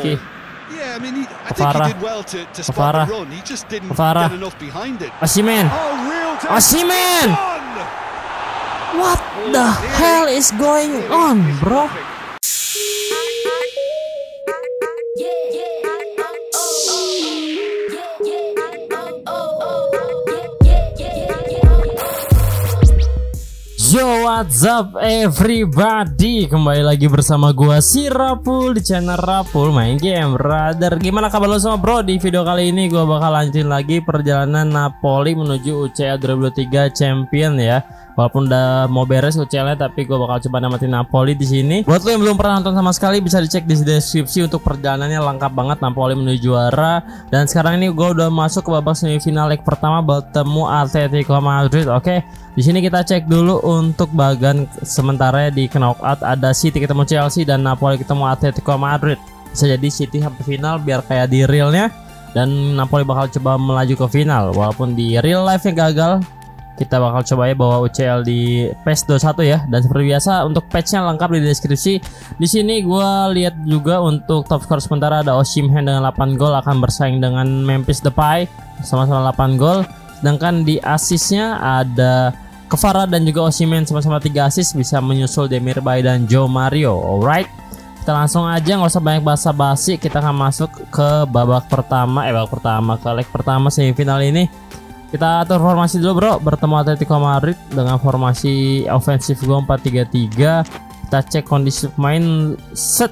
Zielinski. Kevara. Osimhen. What the hell is going on, bro? Yo, what's up everybody? Kembali lagi bersama gua si Rapul di channel Rapul Maen Game. Brother, gimana kabar lo semua, bro? Di video kali ini gua bakal lanjutin lagi perjalanan Napoli menuju UCL 2023 Champion ya. Walaupun udah mau beres UCL-nya, tapi gue bakal coba namatin Napoli di sini. Buat lo yang belum pernah nonton sama sekali, bisa dicek di deskripsi untuk perjalanannya lengkap banget Napoli menuju juara. Dan sekarang ini gue udah masuk ke babak semifinal leg pertama bertemu Atletico Madrid. Oke, di sini kita cek dulu untuk bagan sementara di knockout ada City ketemu Chelsea dan Napoli ketemu Atletico Madrid. Bisa jadi City sampai final biar kayak di realnya, dan Napoli bakal coba melaju ke final walaupun di real life-nya gagal. Kita bakal coba ya bawa UCL di PES 21 ya, dan seperti biasa untuk patch-nya lengkap di deskripsi. Di sini gua lihat juga untuk top skor sementara ada Osimhen dengan 8 gol akan bersaing dengan Memphis Depay sama-sama 8 gol. Sedangkan di asisnya ada Kvara dan juga Osimhen sama-sama 3 asis, bisa menyusul Demirbay dan Joe Mario. Alright, kita langsung aja, nggak usah banyak basa-basi, kita akan masuk ke leg pertama semifinal ini. Kita atur formasi dulu, bro. Bertemu Atletico Madrid dengan formasi ofensif gue 4-3-3. Kita cek kondisi pemain. Set.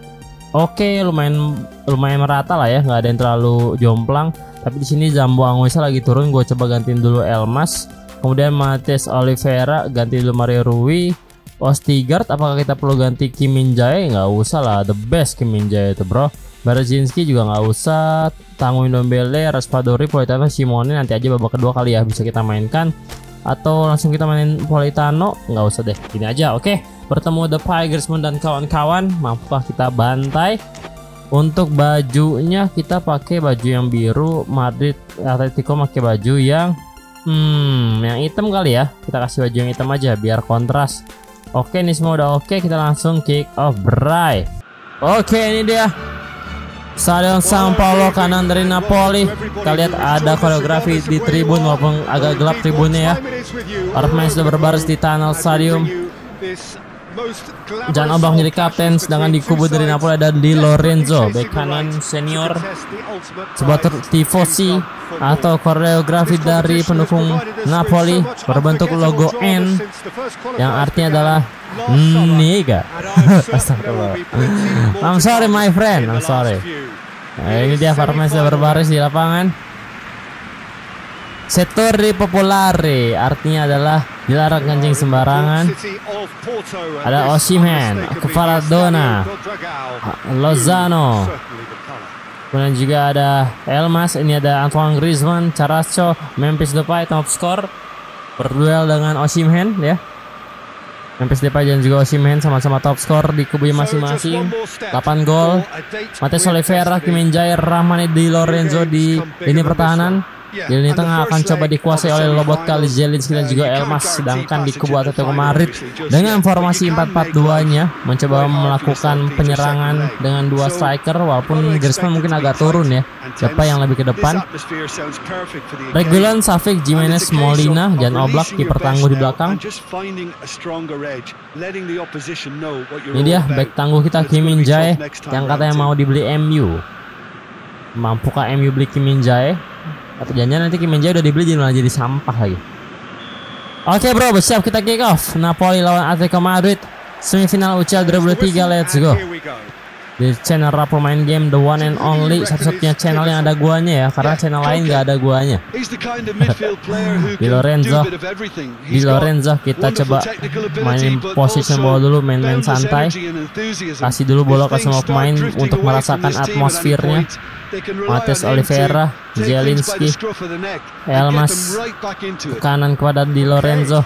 Oke, lumayan merata lah ya, nggak ada yang terlalu jomplang. Tapi di sini Zambo Anguissa lagi turun, gue coba gantiin dulu Elmas. Kemudian Mathías Olivera, ganti dulu Mario Rui. Ostigard, apakah kita perlu ganti Kim Min-jae? Nggak usah lah, the best Kim Min-jae itu, bro. Zielinski juga nggak usah, tangguin Ndombele, Raspadori, Politano, Simeone nanti aja babak kedua kali ya bisa kita mainkan, atau langsung kita mainin Politano, nggak usah deh, gini aja. Oke, bertemu Depay, Griezmann dan kawan-kawan, mampukah kita bantai. Untuk bajunya kita pakai baju yang biru, Madrid Atletico pakai baju yang hitam kali ya, kita kasih baju yang hitam aja biar kontras. Oke, ini semua udah oke, kita langsung kick off, bray. Oke, ini dia Stadion San Paolo kanan dari Napoli. Kita lihat ada koreografi di tribun walaupun agak gelap tribunnya ya. Para pemain sudah berbaris di tunnel stadium. Jan Oblak menjadi kapten, sedangkan di kubu dari Napoli ada Di Lorenzo, bek kanan senior. Sebuah tifosi atau koreografi dari pendukung Napoli berbentuk logo N yang artinya adalah niga. I'm sorry my friend, I'm sorry. Nah, ini dia Farmes berbaris di lapangan. Setori popolare artinya adalah dilarang kencing sembarangan. Ada Osimhen, Kvaratskhelia, Lozano, kemudian juga ada Elmas. Ini ada Antoine Griezmann, Carrasco, Memphis Depay top score berduel dengan Osimhen ya. Memphis Depay dan juga Osimhen sama-sama top skor di kubu masing-masing, 8 gol. Mathías Olivera, Kim Min-jae, Rahmani, Di Lorenzo di lini pertahanan. Di lini tengah akan coba dikuasai oleh Lobotka, Zielinski dan juga Elmas. Sedangkan di kubu Atletico Madrid dengan formasi 4-4-2-nya mencoba melakukan penyerangan dengan 2 striker, walaupun Griezmann mungkin agak turun ya, Depay yang lebih ke depan. Reguilón, Savić, Jimenez, Molina, dan Oblak kiper tangguh di belakang. Ini dia back tangguh kita Kim Min-jae yang katanya mau dibeli MU. Mampukah MU beli Kim Min-jae? Atau jangan nanti Kim Min-jae udah dibeli jadi sampah lagi. Oke, bro, siap kita kick off Napoli lawan Atletico Madrid semifinal UCL 2023. Let's go. Di channel Rapul Maen Game, the one and only, satu-satunya channel yang ada guanya ya, karena channel lain nggak ada guanya. Di Lorenzo kita coba mainin position bola dulu, main santai, kasih dulu bola ke semua pemain untuk merasakan atmosfernya. Mathías Olivera, Zielinski, Elmas, kanan kepada Di Lorenzo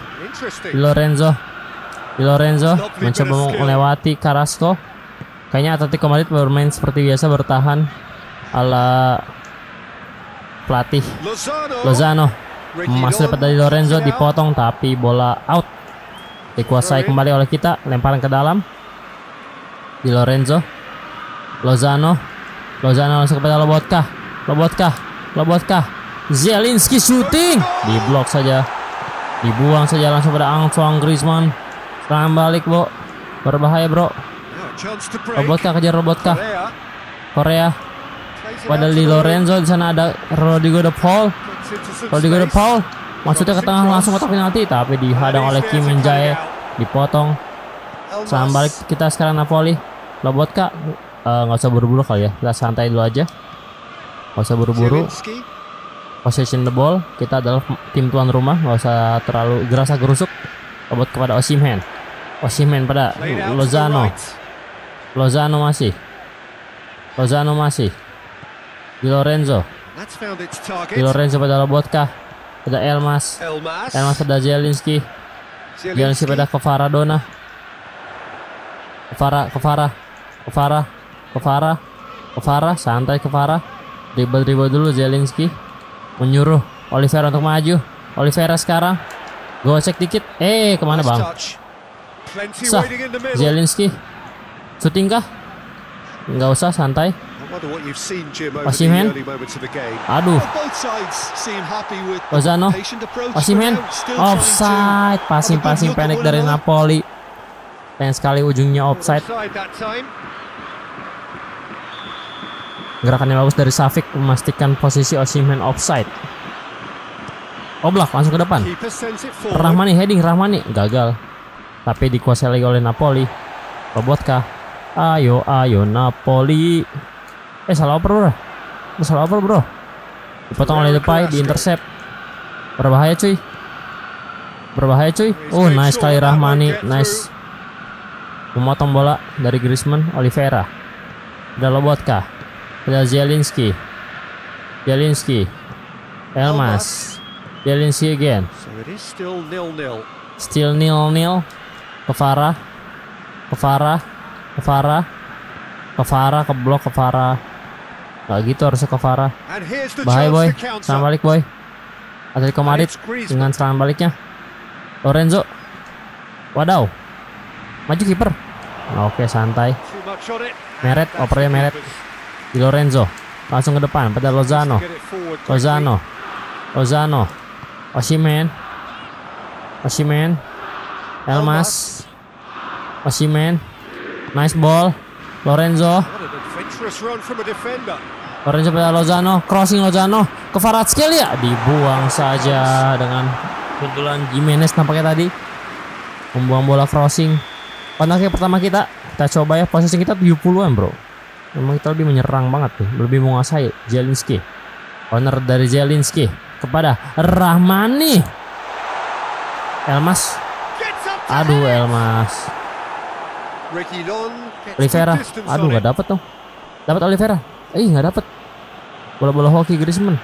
mencoba melewati Carrasco. Kayaknya Atletico Madrid bermain seperti biasa, bertahan ala pelatih Lozano. Masih dapat dari Lorenzo, dipotong tapi bola out, dikuasai kembali oleh kita, lemparan ke dalam. Di Lorenzo, Lozano, Lozano langsung kepada Lobotka. Zielinski shooting, diblok saja, dibuang saja langsung pada Antoine Griezmann. Serangan balik, Bo. Berbahaya, Bro. Lobotka kejar Korea. Pada Di Lorenzo, di sana ada Rodrigo de Paul maksudnya ke tengah langsung kotak penalti, tapi dihadang oleh Kim Min-jae, dipotong. Serangan balik kita sekarang Napoli. Lobotka nggak usah buru-buru kali ya, kita santai dulu aja, nggak usah buru-buru. Possession the ball, kita adalah tim tuan rumah, nggak usah terlalu gerasa gerusuk. Lobotka kepada Osimhen pada Lozano masih Di Lorenzo pada Lobotka, pada Elmas pada Zielinski pada Kvara, santai Kvara, dribble dulu. Zielinski menyuruh Olivera untuk maju. Olivera sekarang gocek dikit, kemana bang? Sah, Zielinski shooting kah? Nggak usah, santai. Osimhen offside. Passing pendek dari Napoli, pengen sekali ujungnya offside. Gerakannya bagus dari Savić memastikan posisi Osimhen offside. Oblak langsung ke depan, Rahmani heading gagal, tapi dikuasai lagi oleh Napoli. Lobotka, ayo Napoli. Salah oper bro. Dipotong oleh Depay, diintersep. Berbahaya cuy. Nice sekali Rahmani, nice. Memotong bola dari Griezmann. Olivera, ada Lobotka, ada Zielinski, Elmas, Zielinski again. Still nil-nil. Kvara keblok. Gak gitu harusnya Kvara. Bahaya boy, serangan balik boy Atletico Madrid dengan serangan baliknya. Lorenzo, wadaw, maju kiper. Oke, santai. Opernya Meret. Di Lorenzo langsung ke depan pada Lozano. Osimhen. Elmas. Osimhen, nice ball. Lorenzo pada Lozano, crossing Lozano ke Kvaratskhelia, dibuang saja dengan kebetulan Jimenez nampaknya tadi membuang bola crossing. Kontaknya pertama kita coba ya, posisi kita 70-an bro. Memang kita lebih menyerang banget nih, lebih menguasai. Zielinski, corner dari Zielinski kepada Rahmani. Elmas. Olivera, nggak dapet tuh. Dapat Olivera, nggak dapet. Bola-bola hoki Griezmann.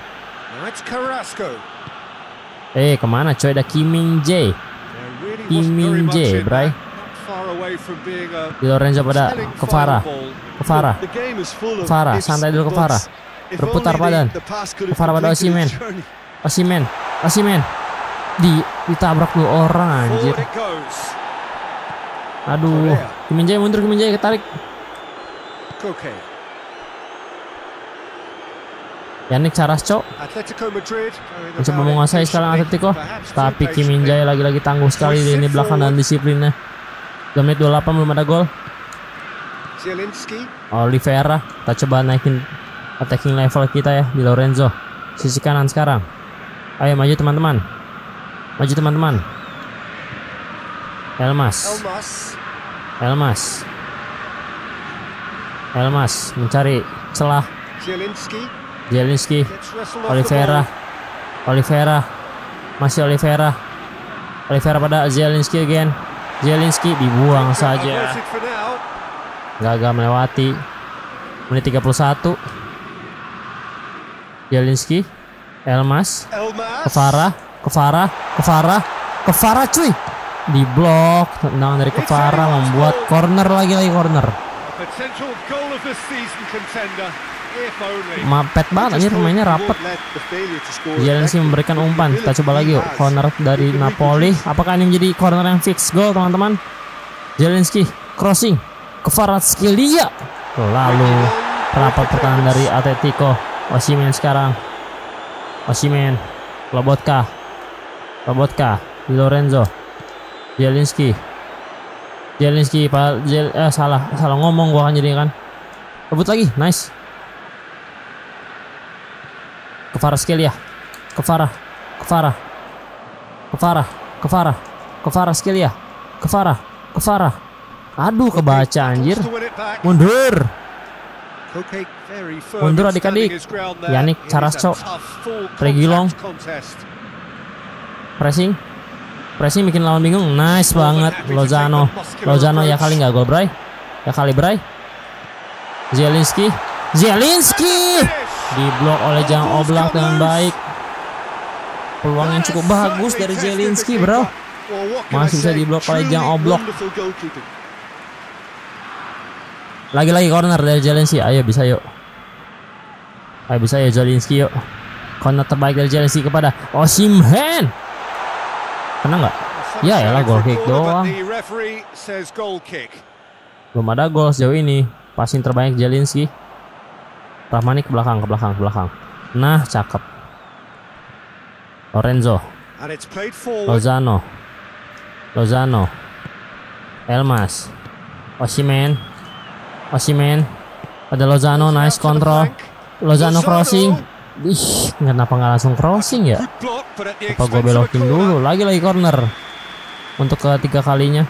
Kemana coy? Ada Kim Min-jae, bray. Di Lorenzo pada Kvara, santai dulu Kvara. Berputar badan. Kvara pada Osimhen. Ditabrak dua orang anjir. Kim Min-jae mundur, ketarik. Koke. Carrasco mencoba menguasai sekarang Atletico, tapi Kim Min-jae lagi-lagi tangguh sekali di ini belakang dan disiplinnya. Menit 28 belum ada gol. Olivera, kita coba naikin attacking level kita ya. Di Lorenzo, sisi kanan sekarang. Ayo maju teman-teman. Elmas mencari celah. Zielinski. Olivera. Masih Olivera pada Zielinski again. Zielinski dibuang saja, gagal melewati. Menit 31. Zielinski, Elmas, Kvara cuy, diblok. Tendangan dari Kvara membuat corner, lagi corner. Mapet banget anjir, pemainnya rapet. Zielinski memberikan umpan. Kita coba lagi yuk, corner dari Napoli. Apakah ini menjadi corner yang fix gol teman-teman? Zielinski crossing ke Kvaratskhelia, lalu Penampak pertahanan dari Atletico. Osimhen sekarang. Osimhen. Lobotka. Lobotka. Di Lorenzo. Zielinski. Zielinski. Salah ngomong gua kan jadi kan. Rebut lagi. Nice. Kvaratskhelia. Kvaratskhelia. Kevara. Aduh, kebaca anjir. Mundur adik-adik. Yannick, Carrasco, Reguilón. Pressing bikin lawan bingung. Nice banget Lozano. Lozano ya kali nggak gol, Bray. Ya kali, Bray. Zielinski diblok oleh Jang Oblak dengan baik. Peluang yang cukup bagus dari Zielinski, bro. Masih bisa diblok oleh Jang Oblak. Lagi-lagi corner dari Zielinski. Ayo bisa yuk Zielinski yuk. Corner terbaik dari Zielinski kepada Osimhen. Kena nggak? Ya elah, goal kick doang. Belum ada gol sejauh ini. Passing terbaik Zielinski. Rahmani ke belakang. Nah, cakep. Lorenzo. Lozano. Elmas. Osimhen. Ada Lozano, nice control. Lozano crossing. Ih, kenapa nggak langsung crossing ya? Apa gue belokin dulu? Lagi-lagi corner. Untuk ketiga kalinya.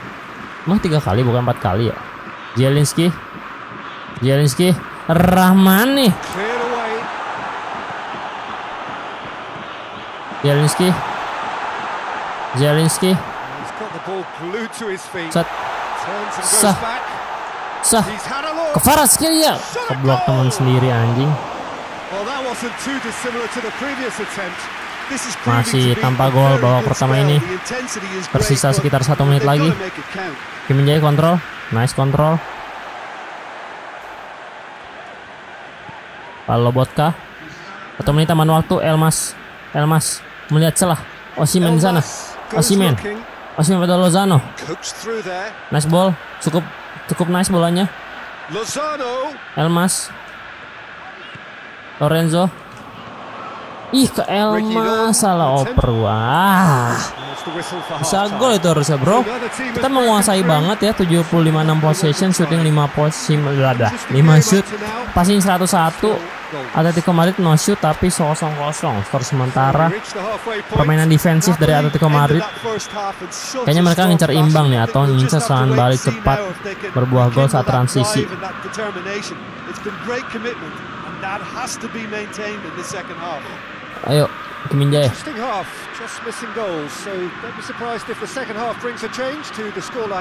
Emang 3 kali bukan 4 kali ya? Zielinski. Rahmani. Zielinski. Sah. Kvaratskhelia keblok teman sendiri anjing. Masih tanpa gol babak pertama ini. Tersisa sekitar 1 menit lagi. Kim Min-jae kontrol, nice kontrol. Lobotka. 1 menit taman waktu. Elmas melihat celah. Osimhen di sana. Osimhen pada Lozano. Nice ball. Cukup nice bolanya. Elmas. Lorenzo. Ih, ke Elmas, salah oper. Wah. Bisa gol itu harusnya, bro. Kita menguasai banget ya, 75-6 possession, shooting 5 shoot. Passing 101. Atletico Madrid no shoot tapi 0-0. Skor sementara. Permainan defensif dari Atletico Madrid. Kayaknya mereka ngincar imbang nih atau ngincar serangan balik cepat berbuah gol saat transisi. Ayo, Kim Min-jae.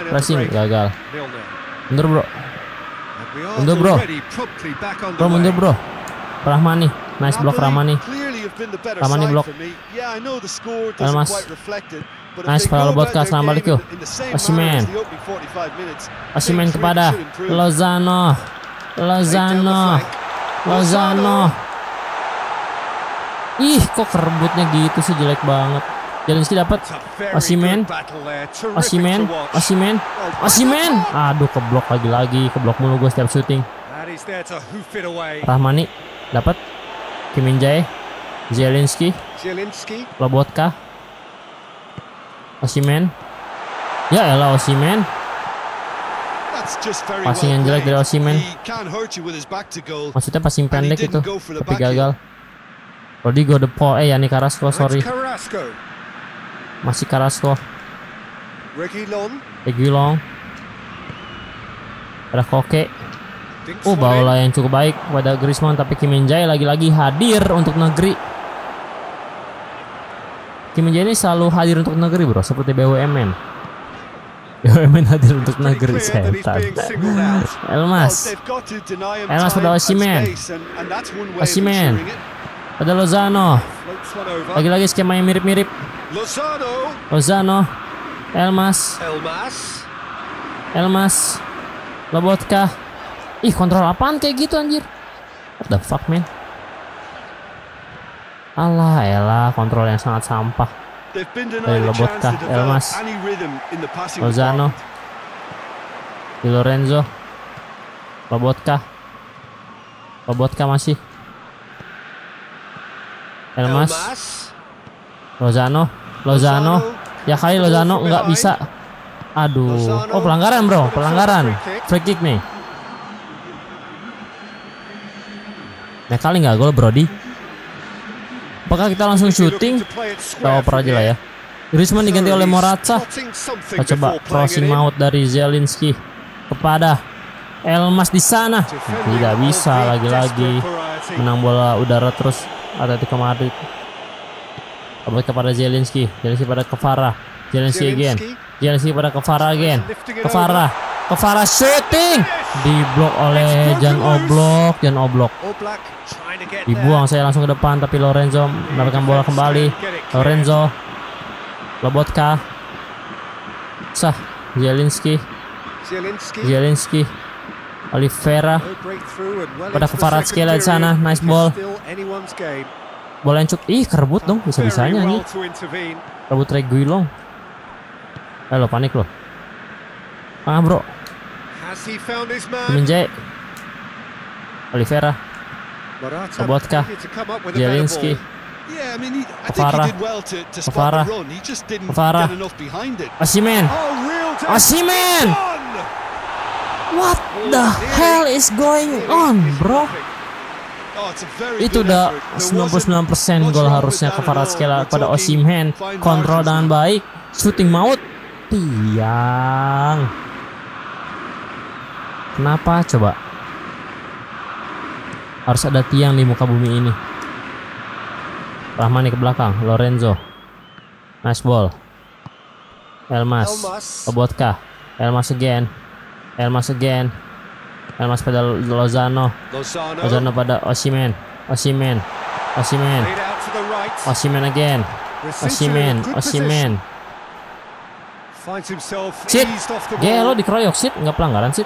Pressing gagal. Mundur bro. Rahmani, nice block Rahmani block. Elmas, nice para Lobotka, serangan balik yuk. Osimhen kepada Lozano. Ih, kok kerebutnya gitu sih, jelek banget. Zielinski dapat. Osimhen. Aduh, keblok lagi-lagi, keblok mulu gue setiap syuting. Rahmani dapat. Kim Min-jae, Zielinski, Lobotka, Osimhen. Ya elah, Osimhen. Passing yang jelek dari Osimhen. Maksudnya passing pendek itu, tapi gagal. Rodrigo de Paul, yani Carrasco, sorry. Masih Carrasco. Reguilón. Ada Koke. Oh, bola yang cukup baik pada Griezmann, tapi Kim Min-jae lagi-lagi hadir untuk negeri. Kim Min-jae ini selalu hadir untuk negeri, bro, seperti BUMN. BUMN hadir untuk negeri, setan. Elmas pada Osimhen. Ada Lozano. Lagi-lagi skema yang mirip-mirip. Lozano, Elmas, Lobotka. Ih, kontrol apaan kayak gitu anjir. What the fuck, man. Alah, elah, kontrol yang sangat sampah dari Lobotka. Elmas, Lozano, Di Lorenzo, Lobotka, Lobotka masih. Elmas. Lozano. Ya kali Lozano nggak bisa. Aduh. Oh pelanggaran bro. Pelanggaran. Free kick nih. Nah kali nggak gol Brody. Apakah kita langsung syuting? Kita oper aja lah ya. Griezmann diganti oleh Morata. Kita coba crossing maut dari Zielinski kepada Elmas di sana. Tidak bisa, lagi-lagi menang bola udara terus Atletico Madrid. Kembali kepada Zielinski. Zielinski pada Kvara. Zielinski again. Zielinski pada Kvara again. Kvara shooting. Diblok oleh Jan Oblak. Dibuang saya langsung ke depan tapi Lorenzo mendapatkan bola kembali. Lobotka. Sah. Zielinski. Olivera. Pada Kvaratskhelia di sana. Nice ball. Bola yang cukup. Ih, kerebut dong. Bisa-bisanya nih. Rebut Reguilón. Eh, lo panik lo. Ah, bro. Min-jae. Olivera. Lobotka. Zielinski. Kevara. Osimhen. What the hell is going on, bro? Itu udah 99% gol harusnya. Kvaratskhelia pada Osimhen, kontrol dengan baik, shooting maut tiang. Kenapa coba? Harus ada tiang di muka bumi ini. Rahmani ke belakang, Lorenzo. Nice ball. Elmas. Lobotka. Elmas again. Elmas pada Lozano. Lozano pada Osimhen. Osimhen again. Sit. Gelo dikeroyok sit, nggak pelanggaran sit.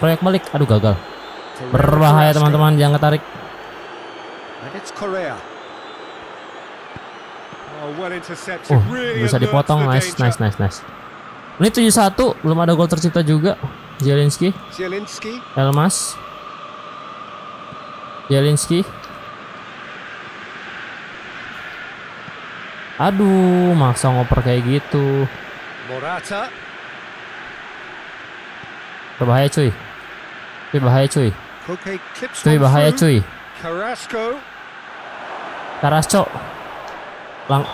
Proyek balik, aduh gagal. Berbahaya teman-teman, jangan ketarik. Bisa dipotong, nice. Menit 71 belum ada gol tercipta juga. Zielinski. Elmas. Zielinski. Aduh, maksa ngoper kayak gitu. Morata. Berbahaya cuy. Carrasco.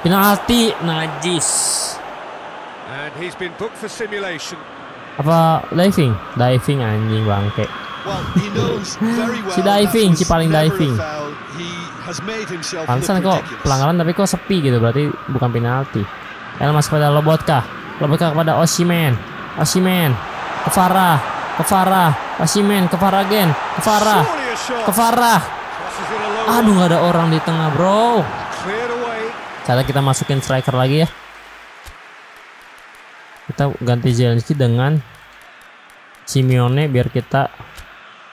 Penalti najis. Apa diving? Diving anjing bangke. si paling diving. Pantesan kok pelanggaran tapi kok sepi gitu, berarti bukan penalti. Elmas pada Lobotka kepada Osimhen. Kevara. Osimhen, Kevara again. Aduh nggak ada orang di tengah bro. Cara kita masukin striker lagi ya. Kita ganti Zielinski dengan Simeone biar kita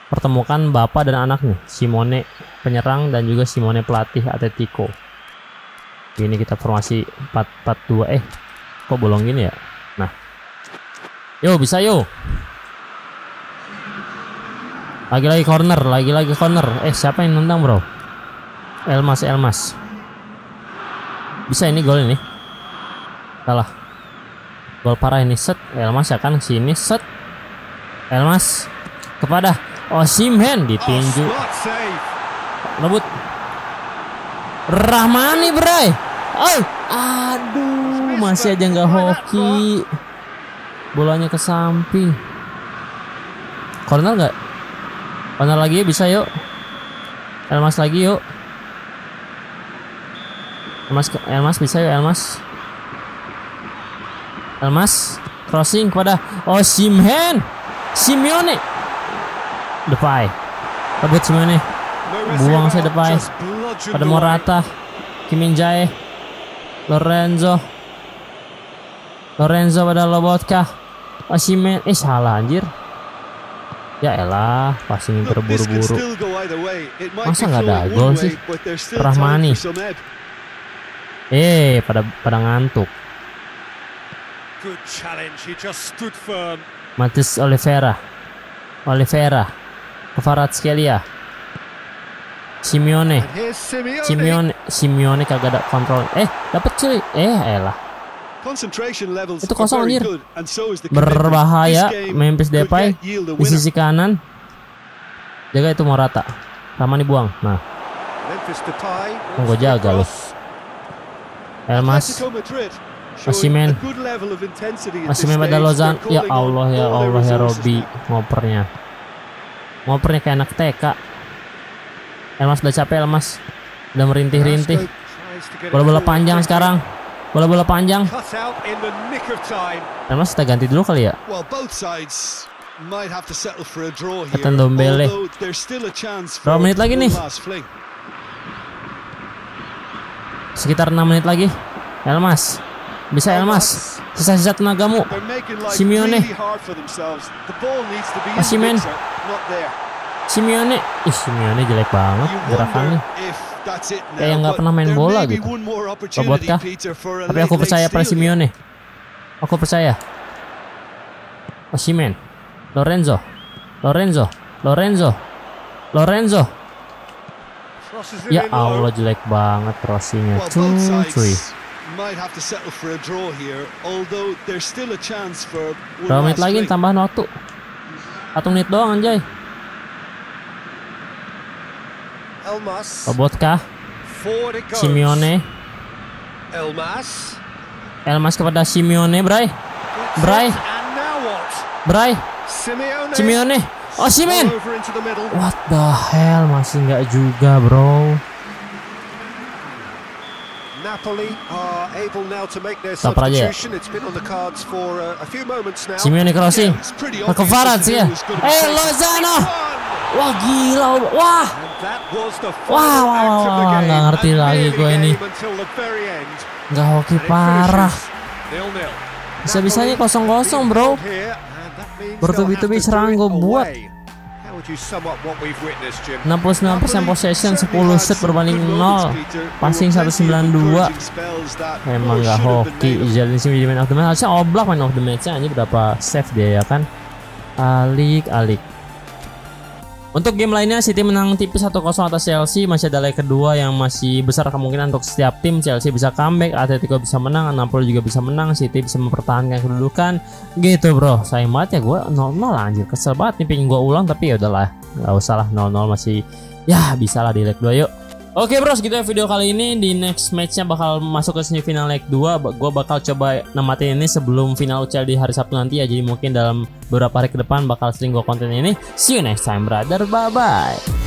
pertemukan bapak dan anaknya. Simeone penyerang dan juga Simeone pelatih Atletico. Ini kita formasi 4-4-2. Kok bolong gini ya? Nah. Yo bisa yo. Lagi-lagi corner. Siapa yang nendang bro? Elmas. Bisa ini gol ini. Salah. Gol parah ini. Set. Elmas ya kan sini. Set. Elmas kepada Osimhen ditinju. Rebut. Rahmani bray. Oh. Aduh, masih aja nggak hoki. Bolanya ke samping. Corner nggak? Corner lagi bisa yuk. Elmas lagi yuk. Elmas bisa, crossing kepada Osimhen. Simeone. Depay. Rebut Simeone. Buang saya Depay. Pada Morata. Kim Min-jae. Lorenzo pada Lobotka. Osimhen. Salah anjir. Ya elah, passing terburu-buru. Masa nggak ada gol sih? Rahmani. Pada ngantuk. Mathías Olivera. Kvaratskhelia. Simeone kagak ada kontrol. Dapat cuy. Elah. Itu kosong anjir. Berbahaya Memphis Depay di sisi kanan. Jaga itu Morata. Rahmani buang. Nah. Gua jaga loh. Elmas. Osimhen pada Lozano. Ya Allah, ya Allah, ya Robby. Ngopernya kayak anak TK. Elmas udah capek, Elmas udah merintih-rintih. Bola-bola panjang sekarang. Bola-bola panjang. Elmas kita ganti dulu kali ya. Kata Ndombele. Berapa menit lagi nih? Sekitar 6 menit lagi. Elmas, bisa Elmas, sisa-sisa tenagamu. Simeone, ih Simeone jelek banget gerakannya, kayak nggak pernah main bola gitu. Lobotka, tapi aku percaya pada Simeone, aku percaya. Osimhen, Lorenzo. Ya Allah jelek banget crossingnya, cuy. Berapa menit lagi tambahan waktu? 1 menit doang anjay. Lobotka, Simeone, Elmas kepada Simeone, Bray, Simeone, Osimhen. What the hell, masih nggak juga bro. Saper aja ya. Simeone crossing ke Kvaratskhelia. Lozano. Wah gila. Wah. Nggak ngerti lagi gue ini. Nggak hoki parah. Bisa-bisanya 0-0 bro. Bertubi-tubi serang gue buat. 69% possession, 10 set berbanding 0, passing 192. Memang gak hoki. Zielinski menjadi man of the match. Harusnya Oblak man of the match-nya. Ini berapa save dia ya kan. Alik. Untuk game lainnya City menang tipis 1-0 atas Chelsea. Masih ada leg kedua yang masih besar kemungkinan untuk setiap tim. Chelsea bisa comeback, Atletico bisa menang, Napoli juga bisa menang, City bisa mempertahankan kedudukan. Gitu bro, sayang banget ya gue 0-0 anjir, kesel banget nih, pingin gue ulang tapi ya udahlah, nggak usah lah 0-0 masih ya bisa lah di leg 2 yuk. Oke bro, segitu ya video kali ini. Di next matchnya bakal masuk ke semifinal leg 2. Gue bakal coba nematin ini sebelum final UCL di hari Sabtu nanti ya. Jadi mungkin dalam beberapa hari ke depan bakal sering gue konten ini. See you next time brother, bye bye.